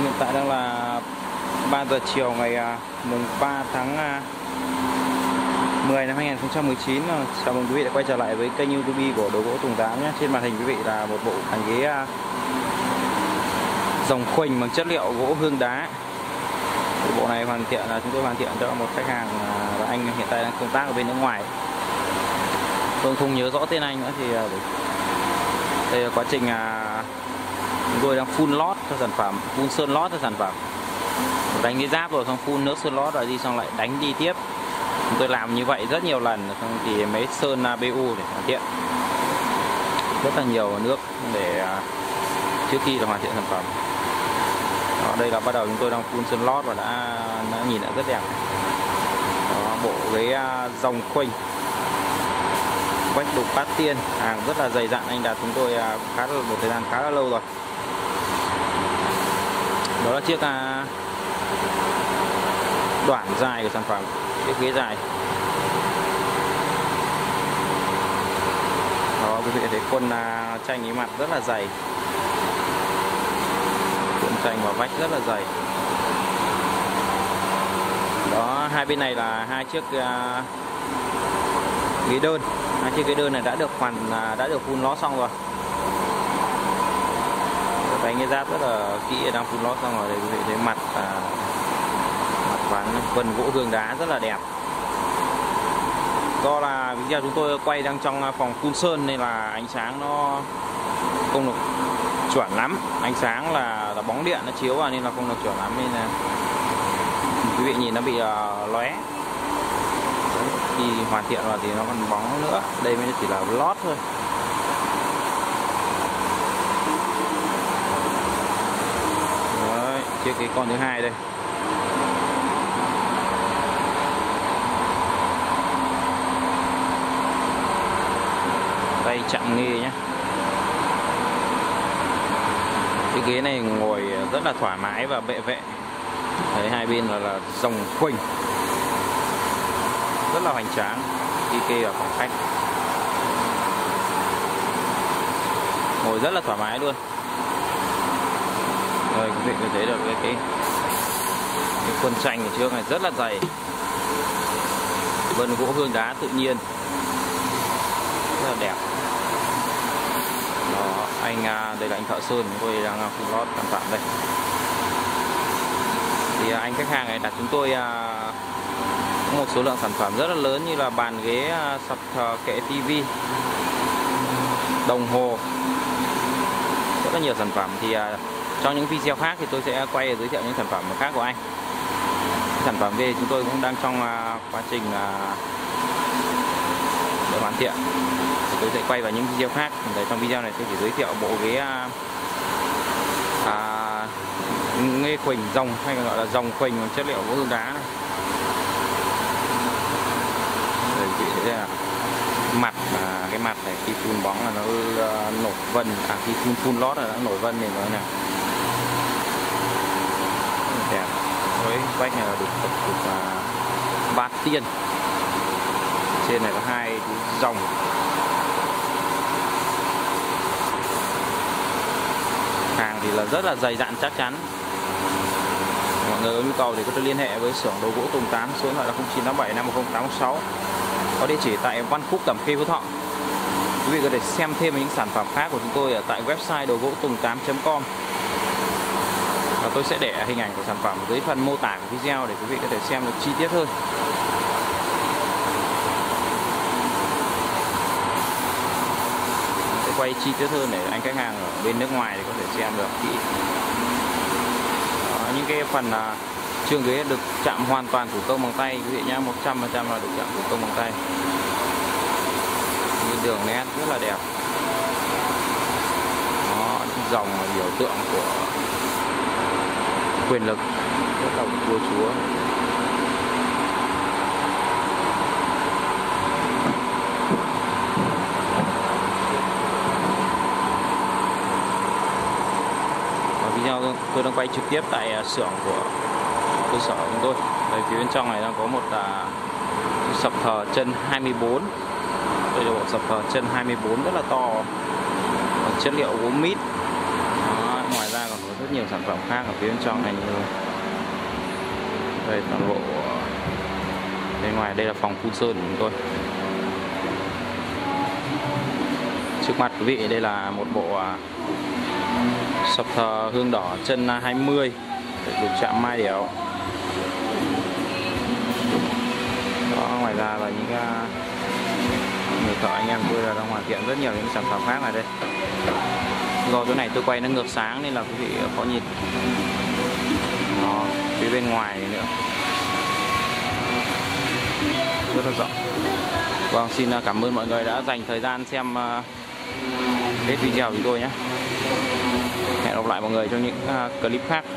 Hiện tại đang là 3 giờ chiều ngày mùng 3 tháng 10 năm 2019. Chào mừng quý vị đã quay trở lại với kênh YouTube của đồ gỗ Tùng Tám nhé. Trên màn hình quý vị là một bộ bàn ghế Rồng Khuỳnh bằng chất liệu gỗ hương đá. Bộ này hoàn thiện là chúng tôi hoàn thiện cho một khách hàng và anh hiện tại đang công tác ở bên nước ngoài. Tôi không nhớ rõ tên anh nữa thì đây là quá trình chúng tôi đang phun lót cho sản phẩm, phun sơn lót cho sản phẩm, đánh cái giáp rồi xong phun nước sơn lót rồi đi xong lại đánh đi tiếp. Chúng tôi làm như vậy rất nhiều lần, xong thì mấy sơn ABU để hoàn thiện rất là nhiều nước để trước khi là hoàn thiện sản phẩm. Đó, đây là bắt đầu chúng tôi đang phun sơn lót và đã nhìn đã rất đẹp. Đó, bộ ghế Rồng Khuỳnh quách đục Bát Tiên, hàng rất là dày dặn, anh Đạt chúng tôi khá là một thời gian khá là lâu rồi. Đó là chiếc đoạn dài của sản phẩm, chiếc ghế dài. Đó, quý vị thấy quân tranh ý mặt rất là dày, quân tranh và vách rất là dày. Đó, hai bên này là hai chiếc ghế đơn. Hai chiếc ghế đơn này đã được phun lót xong rồi. Đánh cái giáp rất là kỹ, đang phun lót xong rồi để quý vị thấy mặt ván vân gỗ hương đá rất là đẹp. Do là video chúng tôi quay đang trong phòng phun sơn nên là ánh sáng nó không được chuẩn lắm, ánh sáng là bóng điện nó chiếu vào nên là không được chuẩn lắm, nên là quý vị nhìn nó bị lóe. Khi hoàn thiện rồi thì nó còn bóng nữa, đây mới chỉ là lót thôi. Đấy, chiếc cái con thứ hai đây. Tay chặn nghi nhé. Cái ghế này ngồi rất là thoải mái và bệ vệ. Đấy, hai bên là Rồng Khuỳnh, rất là hoành tráng khi kê ở phòng khách, ngồi rất là thoải mái luôn. Rồi quý vị có thấy được cái khuôn tranh ở trước này rất là dày, vân gỗ hương đá tự nhiên rất là đẹp. Đó, anh đây là anh thợ sơn chúng tôi đang phun lót sản phẩm đây. Thì anh khách hàng này đặt chúng tôi một số lượng sản phẩm rất là lớn như là bàn ghế, sập thờ, kệ tivi, đồng hồ, rất là nhiều sản phẩm. Thì trong những video khác thì tôi sẽ quay và giới thiệu những sản phẩm khác của anh. Sản phẩm về chúng tôi cũng đang trong quá trình để hoàn thiện thì tôi sẽ quay vào những video khác. Để trong video này tôi chỉ giới thiệu bộ ghế nghe khuỳnh rồng, hay còn gọi là Rồng Khuỳnh bằng chất liệu gỗ hương đá này. Mặt cái mặt này khi phun bóng là nó nổi vân, khi phun lót là nó nổi vân này nữa nè. Đẹp. Với vách này là được Bát Tiên. Trên này có hai dòng. Hàng thì là rất là dày dặn chắc chắn. Mọi người có nhu cầu thì có thể liên hệ với xưởng đồ gỗ Tùng Tám, số điện thoại là 0987 510 816. Có địa chỉ tại Văn Khúc, Cẩm Khê, Phú Thọ. Quý vị có thể xem thêm những sản phẩm khác của chúng tôi ở tại website đồgỗ tùng8.com. Và tôi sẽ để hình ảnh của sản phẩm dưới phần mô tả của video để quý vị có thể xem được chi tiết hơn. Tôi sẽ quay chi tiết hơn để anh khách hàng ở bên nước ngoài để có thể xem được kỹ. Đó, những cái phần chương ghế được chạm hoàn toàn thủ công bằng tay quý vị nhá, 100% là được chạm thủ công bằng tay. Những đường nét rất là đẹp. Đó, dòng là biểu tượng của quyền lực, rất là vua chúa. Còn video tôi đang quay trực tiếp tại xưởng của cơ sở chúng tôi. Ở phía bên trong này đang có một sập hờ chân 24. Đây là bộ sập hờ chân 24 rất là to, chất liệu gỗ mít. Đó, ngoài ra còn có rất nhiều sản phẩm khác ở phía bên trong này như đây, toàn bộ bên ngoài. Đây là phòng phun sơn của chúng tôi. Trước mặt quý vị đây là một bộ sập thờ hương đỏ chân 20 đục chạm mai điểu. Đó, ngoài ra là những người thợ anh em tôi là đang hoàn thiện rất nhiều những sản phẩm khác ở đây. Do chỗ này tôi quay nó ngược sáng nên là quý vị khó nhìn. Đó, phía bên ngoài nữa rất là rộng. Vâng, xin cảm ơn mọi người đã dành thời gian xem hết video của tôi nhé. Hẹn gặp lại mọi người trong những clip khác.